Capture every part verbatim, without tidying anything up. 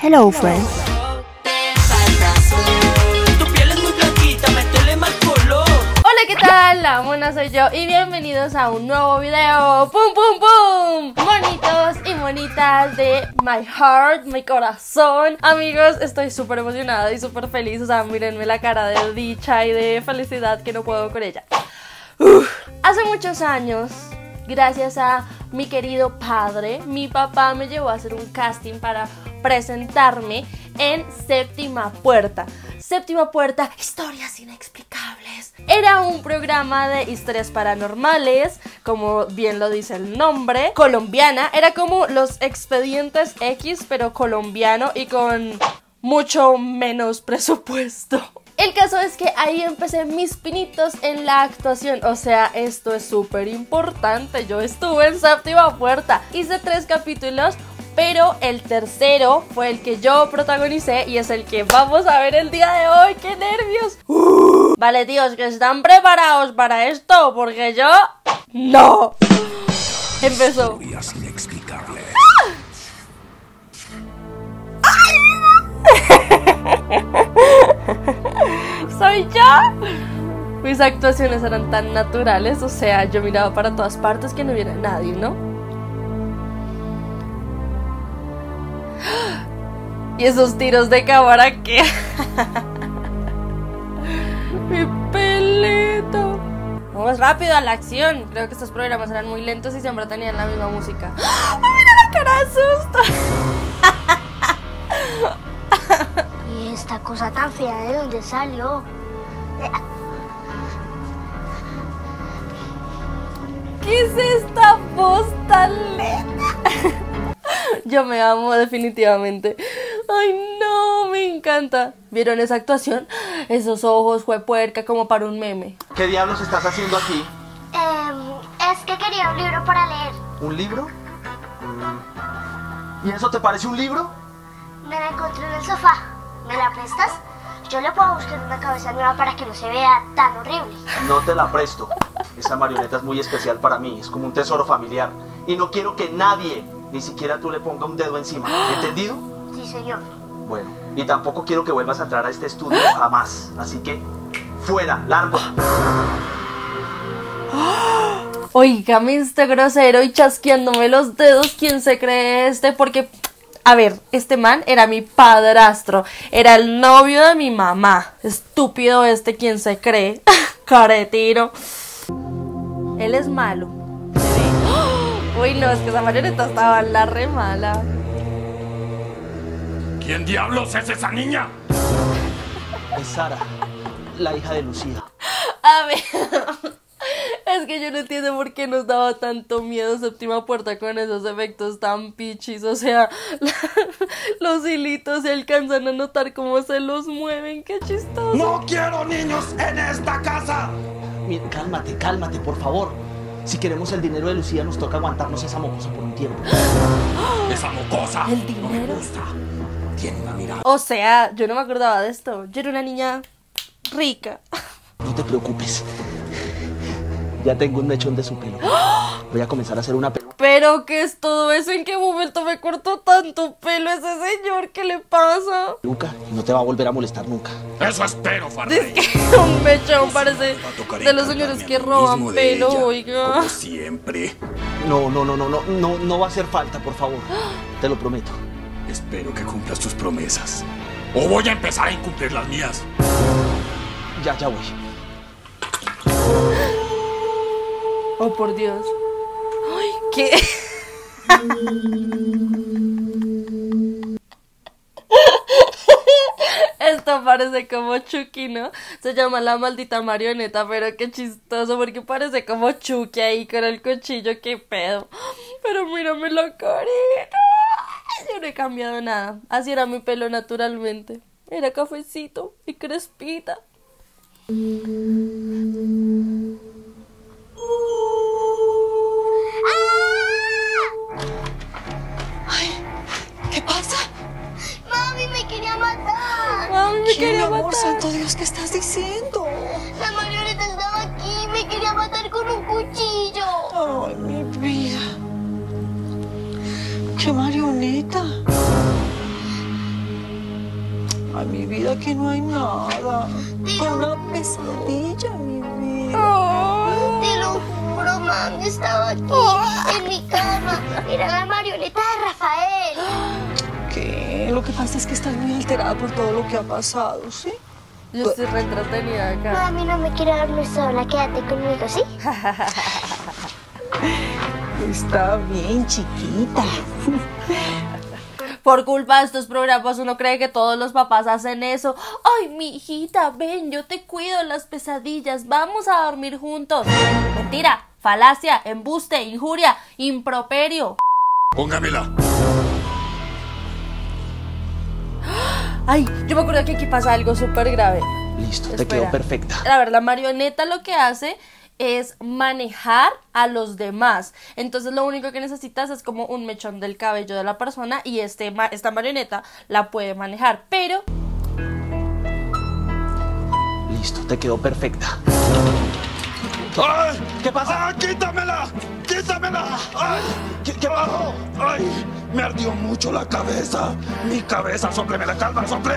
Hello, friends. ¿Qué tal? La Mona soy yo y bienvenidos a un nuevo video. ¡Pum, pum, pum! Bonitos y bonitas de My Heart, My Corazón. Amigos, estoy súper emocionada y súper feliz. O sea, mírenme la cara de dicha y de felicidad que no puedo con ella. Uf. Hace muchos años, gracias a mi querido padre, mi papá me llevó a hacer un casting para presentarme en Séptima Puerta. Séptima Puerta, historias inexplicables. Era un programa de historias paranormales, como bien lo dice el nombre, colombiana. Era como los expedientes X, pero colombiano y con mucho menos presupuesto. El caso es que ahí empecé mis pinitos en la actuación, o sea, esto es súper importante. Yo estuve en Séptima Puerta, hice tres capítulos, pero el tercero fue el que yo protagonicé y es el que vamos a ver el día de hoy. ¡Qué nervios! Uh. Vale, tíos, que están preparados para esto, porque yo... ¡No! Empezó. Historias inexplicables. ¡Ah! ¿Soy yo? Mis actuaciones eran tan naturales, o sea, yo miraba para todas partes que no hubiera nadie, ¿no? Y esos tiros de cámara que... ¡Mi pelito! Vamos rápido a la acción. Creo que estos programas eran muy lentos y siempre tenían la misma música. ¡Oh, mira la cara de susto! ¿Y esta cosa tan fea de dónde salió? ¿Qué es esta voz tan lenta? Yo me amo definitivamente. ¡Ay, no! Me encanta. ¿Vieron esa actuación? Esos ojos fue puerca como para un meme. ¿Qué diablos estás haciendo aquí? Eh, es que quería un libro para leer. ¿Un libro? ¿Y eso te parece un libro? Me la encontré en el sofá. ¿Me la prestas? Yo le puedo buscar una cabeza nueva para que no se vea tan horrible. No te la presto. Esa marioneta es muy especial para mí. Es como un tesoro familiar. Y no quiero que nadie, ni siquiera tú, le ponga un dedo encima. ¿Entendido? Sí, señor. Bueno, y tampoco quiero que vuelvas a entrar a este estudio jamás. Así que, fuera, largo. Oígame, este grosero y chasqueándome los dedos. ¿Quién se cree este? Porque, a ver, este man era mi padrastro. Era el novio de mi mamá. Estúpido este, ¿quién se cree? Caretiro. Él es malo. Uy, no, es que esa marioneta estaba la re mala. ¿Quién diablos es esa niña? Es Sara, la hija de Lucía. A ver, es que yo no entiendo por qué nos daba tanto miedo Séptima Puerta con esos efectos tan pichis. O sea, la, los hilitos se alcanzan a notar cómo se los mueven. ¡Qué chistoso! ¡No quiero niños en esta casa! Mira, cálmate, cálmate, por favor. Si queremos el dinero de Lucía, nos toca aguantarnos esa mocosa por un tiempo. ¡Esa mocosa! El dinero. No me gusta. Tiene una mirada. O sea, yo no me acordaba de esto. Yo era una niña rica. No te preocupes. Ya tengo un mechón de su pelo. Voy a comenzar a hacer una peluca. ¿Pero qué es todo eso? ¿En qué momento me cortó tanto pelo ese señor? ¿Qué le pasa? Luca, no te va a volver a molestar nunca. Eso espero, Farley. Es que un mechón parece de los señores que roban pelo, oiga. Siempre. No, no, no, no, no, no, no va a hacer falta, por favor. Te lo prometo. Espero que cumplas tus promesas. O voy a empezar a incumplir las mías. Ya, ya voy. Oh, por Dios. Ay, ¿qué? Esto parece como Chucky, ¿no? Se llama La Maldita Marioneta, pero qué chistoso, porque parece como Chucky ahí con el cuchillo, qué pedo. Pero mírame la carita. Yo no he cambiado nada. Así era mi pelo naturalmente. Era cafecito y crespita. Santo Dios, ¿qué estás diciendo? La marioneta estaba aquí, me quería matar con un cuchillo. Ay, mi vida. ¿Qué marioneta? a mi vida que no hay nada. Con una pesadilla, mi vida. Oh. Te lo juro, mami, estaba aquí, oh. en mi cama. Era la marioneta de Rafael. ¿Qué? Lo que pasa es que estás muy alterada por todo lo que ha pasado, ¿sí? Yo estoy re entretenida acá. Mami, no me quiero dormir sola, quédate conmigo, ¿sí? Está bien, chiquita. Por culpa de estos programas uno cree que todos los papás hacen eso. Ay, mi hijita, ven, yo te cuido las pesadillas, vamos a dormir juntos. Mentira, falacia, embuste, injuria, improperio. Póngamela. Ay, yo me acuerdo que aquí pasa algo súper grave. Listo, Espera. Te quedó perfecta. A ver, la marioneta lo que hace es manejar a los demás. Entonces lo único que necesitas es como un mechón del cabello de la persona y este, esta marioneta la puede manejar, pero... Listo, te quedó perfecta. ¡Ay! ¿Qué pasa? ¡Ah, quítamela! ¡Quítamela! ¡Ay! ¿Qué, qué pasó? ¡Ay! Me ardió mucho la cabeza. Mi cabeza, sopleme la calma, sople.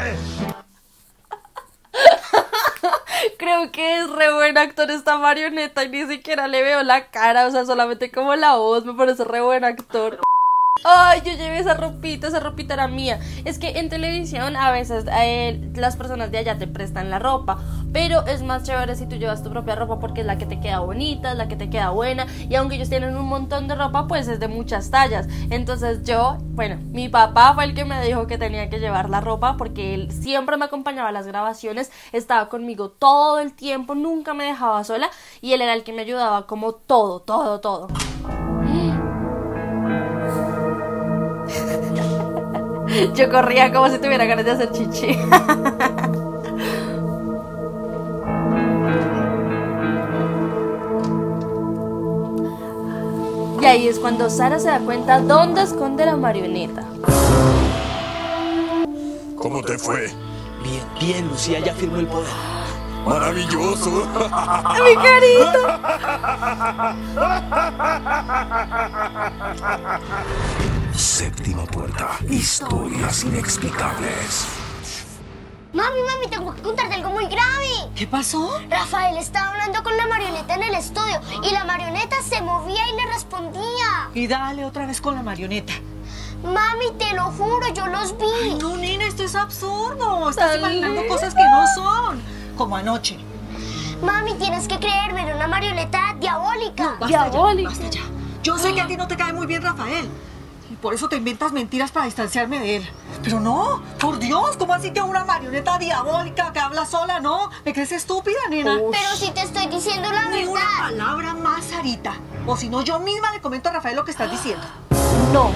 Creo que es re buen actor esta marioneta y ni siquiera le veo la cara, o sea, solamente como la voz, me parece re buen actor. Ay, yo llevé esa ropita, esa ropita era mía. Es que en televisión a veces eh, las personas de allá te prestan la ropa, pero es más chévere si tú llevas tu propia ropa porque es la que te queda bonita, es la que te queda buena. Y aunque ellos tienen un montón de ropa, pues es de muchas tallas. Entonces yo, bueno, mi papá fue el que me dijo que tenía que llevar la ropa porque él siempre me acompañaba a las grabaciones, estaba conmigo todo el tiempo, nunca me dejaba sola. Y él era el que me ayudaba como todo, todo, todo. Yo corría como si tuviera ganas de hacer chichi. Y ahí es cuando Sara se da cuenta dónde esconde la marioneta. ¿Cómo te fue? Bien, bien, Lucía, ya firmó el poder. ¡Maravilloso! ¡Mi carito! Séptima Puerta, historias inexplicables. Mami, mami, tengo que contarte algo muy grave. ¿Qué pasó? Rafael estaba hablando con la marioneta en el estudio y la marioneta se movía y le respondía. Y dale otra vez con la marioneta. Mami, te lo juro, yo los vi. Ay, no, nena, esto es absurdo. Estás imaginando cosas que no son, como anoche. Mami, tienes que creerme, era una marioneta diabólica. No, diabólica. Ya, basta ya. Yo sé que a ti no te cae muy bien Rafael. Y por eso te inventas mentiras para distanciarme de él. Pero no, por Dios, ¿cómo así que una marioneta diabólica que habla sola, no? ¿Me crees estúpida, nena? Uf. Pero si te estoy diciendo la verdad. Ni una palabra más, Sarita. O si no, yo misma le comento a Rafael lo que estás diciendo. No.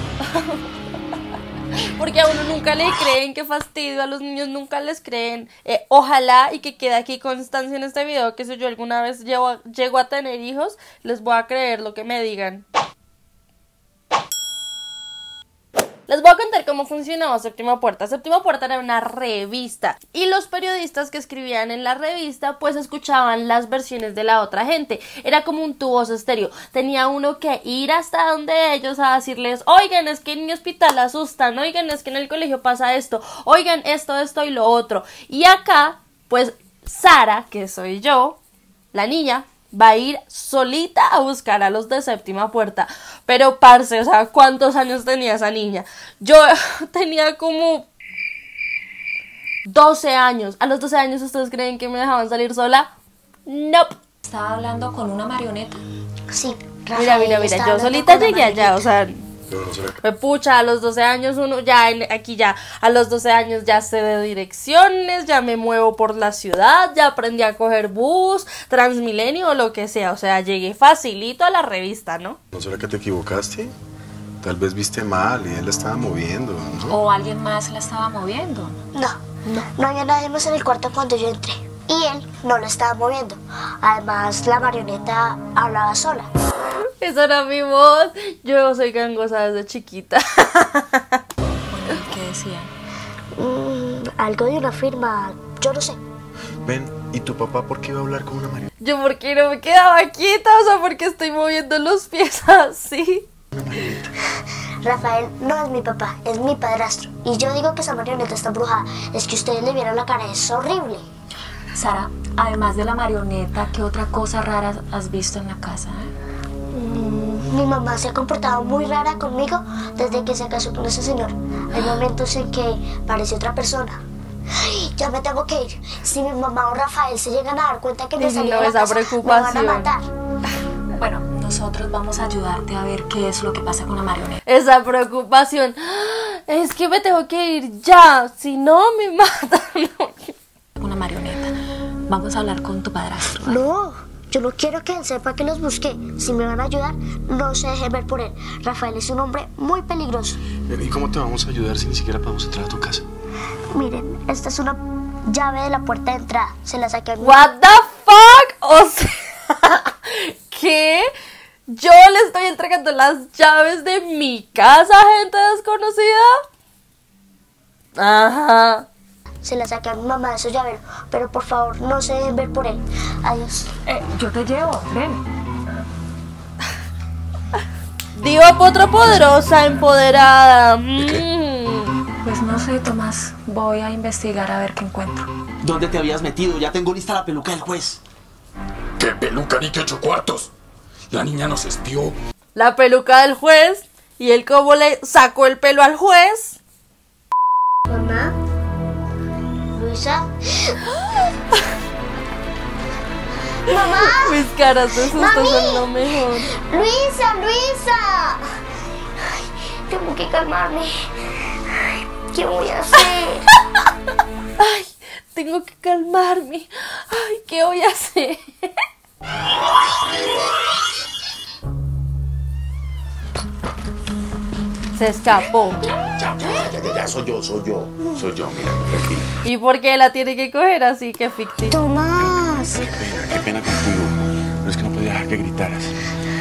Porque a uno nunca le creen, qué fastidio, a los niños nunca les creen. eh, Ojalá y que quede aquí constancia en este video que si yo alguna vez llevo a, llego a tener hijos, les voy a creer lo que me digan. Les voy a contar cómo funcionaba Séptima Puerta. Séptima Puerta era una revista y los periodistas que escribían en la revista pues escuchaban las versiones de la otra gente. Era como un tubos estéreo. Tenía uno que ir hasta donde ellos a decirles: oigan, es que en mi hospital asustan, oigan, es que en el colegio pasa esto, oigan, esto, esto y lo otro. Y acá pues Sara, que soy yo, la niña, va a ir solita a buscar a los de Séptima Puerta. Pero parce, o sea, ¿cuántos años tenía esa niña? Yo tenía como doce años. ¿A los doce años ustedes creen que me dejaban salir sola? No. Nope. ¿Estaba hablando con una marioneta? Sí. Rafael, mira, mira, mira, yo solita llegué allá, o sea... Me pucha, a los doce años uno ya en, aquí ya, a los doce años ya sé de direcciones, ya me muevo por la ciudad, ya aprendí a coger bus, Transmilenio o lo que sea, o sea, llegué facilito a la revista, ¿no? ¿No será que te equivocaste? Tal vez viste mal y él la estaba moviendo, ¿no? O alguien más la estaba moviendo. No, no, no había nadie más en el cuarto cuando yo entré y él no la estaba moviendo, además la marioneta hablaba sola. Esa era mi voz. Yo soy gangosa desde chiquita. Bueno, ¿qué decían? Mm, algo de una firma, yo no sé. Ven, ¿y tu papá por qué iba a hablar con una marioneta? Yo porque no me quedaba quieta, o sea, porque estoy moviendo los pies así. Rafael no es mi papá, es mi padrastro. Y yo digo que esa marioneta está embrujada. Es que ustedes le vieron la cara, es horrible. Sara, además de la marioneta, ¿qué otra cosa rara has visto en la casa? Mm, mi mamá se ha comportado muy rara conmigo desde que se casó con ese señor. Hay momentos en que parece otra persona. Ay, ya me tengo que ir. Si mi mamá o Rafael se llegan a dar cuenta que me salí de la casa, me van a matar. Bueno, nosotros vamos a ayudarte a ver qué es lo que pasa con la marioneta. Esa preocupación. Es que me tengo que ir ya, si no me matan. Con la marioneta. Vamos a hablar con tu padrastro, ¿vale? No, yo no quiero que él sepa que los busqué. Si me van a ayudar, no se deje ver por él. Rafael es un hombre muy peligroso. ¿Y cómo te vamos a ayudar si ni siquiera podemos entrar a tu casa? Miren, esta es una llave de la puerta de entrada. Se la saqué a mí. What the fuck? O sea, ¿qué? Yo le estoy entregando las llaves de mi casa a gente desconocida. Ajá. Se la saqué a mi mamá de su llavero. Pero por favor, no se dejen ver por él. Adiós. Eh, yo te llevo, ven. Diva potropoderosa, empoderada. ¿De qué? Pues no sé, Tomás. Voy a investigar a ver qué encuentro. ¿Dónde te habías metido? Ya tengo lista la peluca del juez. ¿Qué peluca ni qué ocho cuartos? La niña nos espió. La peluca del juez. ¿Y él cómo le sacó el pelo al juez? Mamá. Luisa. Mamá. Mis caras de susto son lo mejor. Luisa, Luisa. Ay, tengo que calmarme. Ay, ¿qué voy a hacer? Ay, tengo que calmarme. Ay, ¿qué voy a hacer? Se escapó. Ya, ya, ya, ya, soy yo, soy yo. Soy yo, mira, aquí. ¿Y por qué la tiene que coger así? Que ficticio. Tomás. Qué pena, qué pena contigo. Pero es que no podía dejar que gritaras.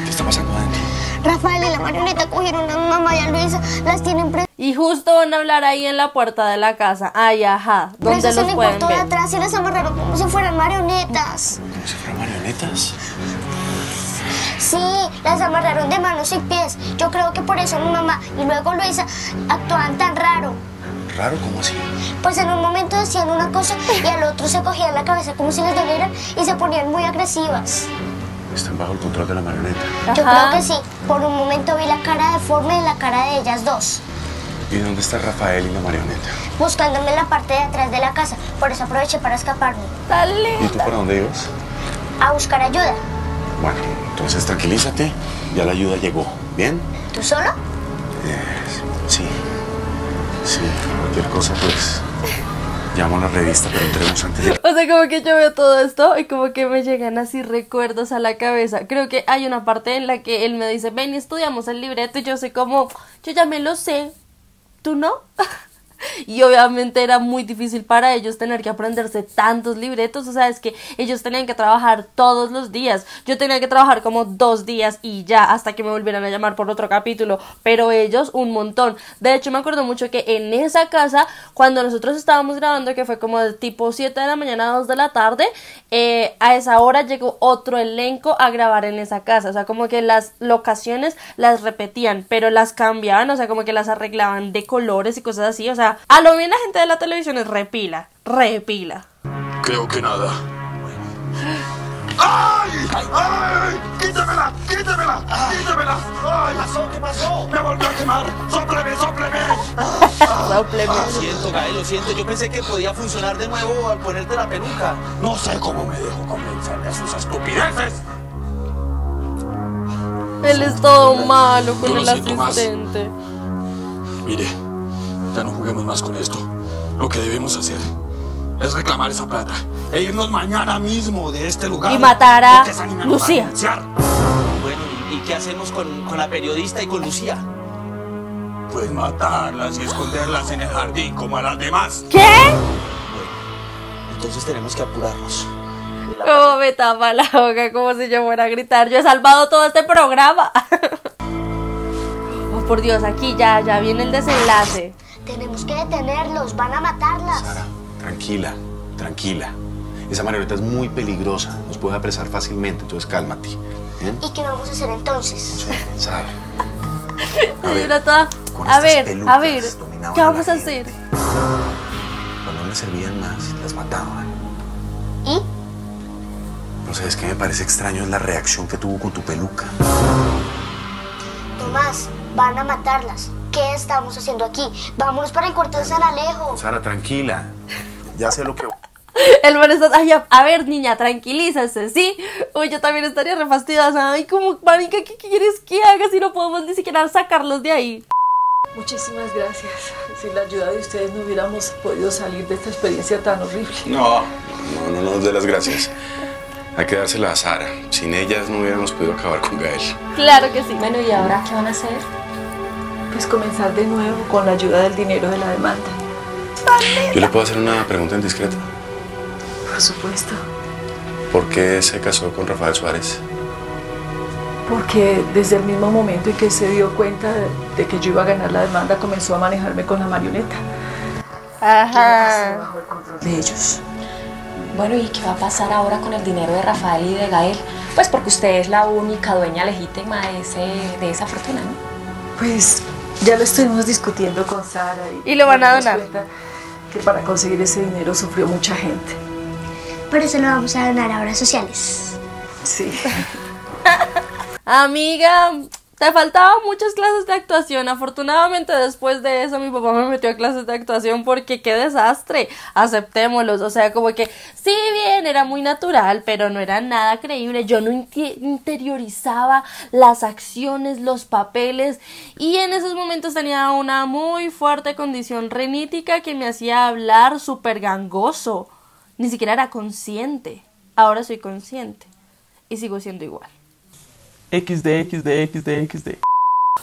¿Qué está pasando adentro? Rafael y la marioneta cogieron a mamá y a Luisa, las tienen presas. Y justo van a hablar ahí en la puerta de la casa. Ay, ajá, donde los pueden ver. De atrás y las amarraron como si fueran marionetas. ¿Como si fueran marionetas? Sí, las amarraron de manos y pies. Yo creo que por eso mi mamá y luego Luisa actuaban tan raro. ¿Raro? ¿Cómo así? Pues en un momento decían una cosa y al otro se cogían la cabeza como si les dolieran y se ponían muy agresivas. Están bajo el control de la marioneta. Ajá. Yo creo que sí. Por un momento vi la cara deforme y la cara de ellas dos. ¿Y dónde está Rafael y la marioneta? Buscándome en la parte de atrás de la casa. Por eso aproveché para escaparme. Dale. ¿Y tú para dónde ibas? A buscar ayuda. Bueno, entonces tranquilízate. Ya la ayuda llegó. ¿Bien? ¿Tú solo? Eh, sí. Sí, cualquier cosa pues... Llamo a la revista, pero entremos antes de... O sea, como que yo veo todo esto y como que me llegan así recuerdos a la cabeza. Creo que hay una parte en la que él me dice, ven, estudiamos el libreto. Y yo sé como, yo ya me lo sé, ¿tú no? Y obviamente era muy difícil para ellos tener que aprenderse tantos libretos. O sea, es que ellos tenían que trabajar todos los días. Yo tenía que trabajar como dos días y ya, hasta que me volvieran a llamar por otro capítulo. Pero ellos, un montón. De hecho, me acuerdo mucho que en esa casa, cuando nosotros estábamos grabando, que fue como de tipo siete de la mañana a dos de la tarde, eh, a esa hora llegó otro elenco a grabar en esa casa. O sea, como que las locaciones las repetían, pero las cambiaban. O sea, como que las arreglaban de colores y cosas así. O sea, a lo bien la gente de la televisión es repila, repila. Creo que nada. ¡Ay! ¡Ay! ¡Quítamela! ¡Quítamela! ¡Quítamela! ¡Ay! ¿Qué pasó? ¿Qué pasó? ¡Me volvió a quemar! ¡Sópleme! ¡Sópleme! ¡Sópleme! Lo siento, Gael, lo siento. Yo pensé que podía funcionar de nuevo al ponerte la peluca. No sé cómo me dejo convencer de sus estupideces. Él es todo malo con el asistente. Mire. Ya no juguemos más con esto. Lo que debemos hacer es reclamar esa plata e irnos mañana mismo de este lugar. Y matar a Lucía. Bueno, ¿y qué hacemos con, con la periodista y con Lucía? Pues matarlas y esconderlas en el jardín como a las demás. ¿Qué? Bueno, entonces tenemos que apurarnos. Como me tapa la boca, como si yo fuera a gritar. Yo he salvado todo este programa. Oh, por Dios, aquí ya, ya viene el desenlace. Tenemos que detenerlos, van a matarlas. Sara, tranquila, tranquila. Esa marioneta es muy peligrosa, nos puede apresar fácilmente, entonces cálmate. ¿Eh? ¿Y qué vamos a hacer entonces? No sé, Sara. A ver, a ver, a ver, ¿qué vamos a hacer? Cuando no le servían más, las mataban. ¿Y? No sé, es que me parece extraño es la reacción que tuvo con tu peluca. Tomás, van a matarlas. ¿Qué estamos haciendo aquí? Vámonos para el cuartel de San Alejo. Sara, tranquila. Ya sé lo que... El man está, ay, a ver niña, tranquilízase, ¿sí? Uy, yo también estaría refastidada. Ay, como, marica, ¿qué quieres que haga si no podemos ni siquiera sacarlos de ahí? Muchísimas gracias. Sin la ayuda de ustedes no hubiéramos podido salir de esta experiencia tan horrible. No, no, no nos dé las gracias. Hay que dársela a Sara. Sin ellas no hubiéramos podido acabar con Gael. Claro que sí. Bueno, ¿y ahora qué van a hacer? Pues comenzar de nuevo con la ayuda del dinero de la demanda. ¿Yo le puedo hacer una pregunta indiscreta? Por supuesto. ¿Por qué se casó con Rafael Suárez? Porque desde el mismo momento en que se dio cuenta de, de que yo iba a ganar la demanda, comenzó a manejarme con la marioneta. Ajá. Bajo el control de ellos. Bueno, ¿y qué va a pasar ahora con el dinero de Rafael y de Gael? Pues porque usted es la única dueña legítima de, ese, de esa fortuna, ¿no? Pues ya lo estuvimos discutiendo con Sara. Y, ¿Y lo van a donar? Que para conseguir ese dinero sufrió mucha gente. Por eso lo vamos a donar a obras sociales. Sí. Amiga, te faltaban muchas clases de actuación. Afortunadamente después de eso mi papá me metió a clases de actuación, porque qué desastre, aceptémoslos. O sea, como que sí, bien, era muy natural, pero no era nada creíble. Yo no interiorizaba las acciones, los papeles, y en esos momentos tenía una muy fuerte condición renítica que me hacía hablar súper gangoso. Ni siquiera era consciente. Ahora soy consciente. Y sigo siendo igual. XD, XD, XD, XD.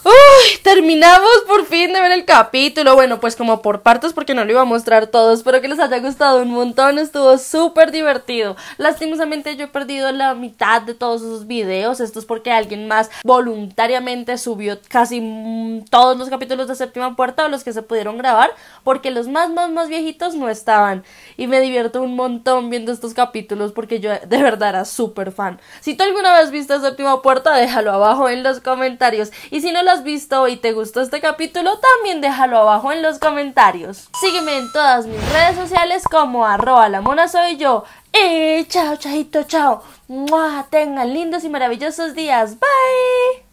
Uy, terminamos por fin de ver el capítulo. Bueno, pues como por partes, porque no lo iba a mostrar todo. Espero que les haya gustado un montón. Estuvo súper divertido. Lastimosamente yo he perdido la mitad de todos esos videos. Esto es porque alguien más voluntariamente subió casi todos los capítulos de Séptima Puerta, o los que se pudieron grabar, porque los más más más viejitos no estaban. Y me divierto un montón viendo estos capítulos, porque yo de verdad era súper fan. Si tú alguna vez viste Séptima Puerta, déjalo abajo en los comentarios. Y si no lo has visto y te gustó este capítulo, también déjalo abajo en los comentarios. Sígueme en todas mis redes sociales como arroba la mona soy yo. Y chao, chajito, chao. ¡Mua! Tengan lindos y maravillosos días. Bye.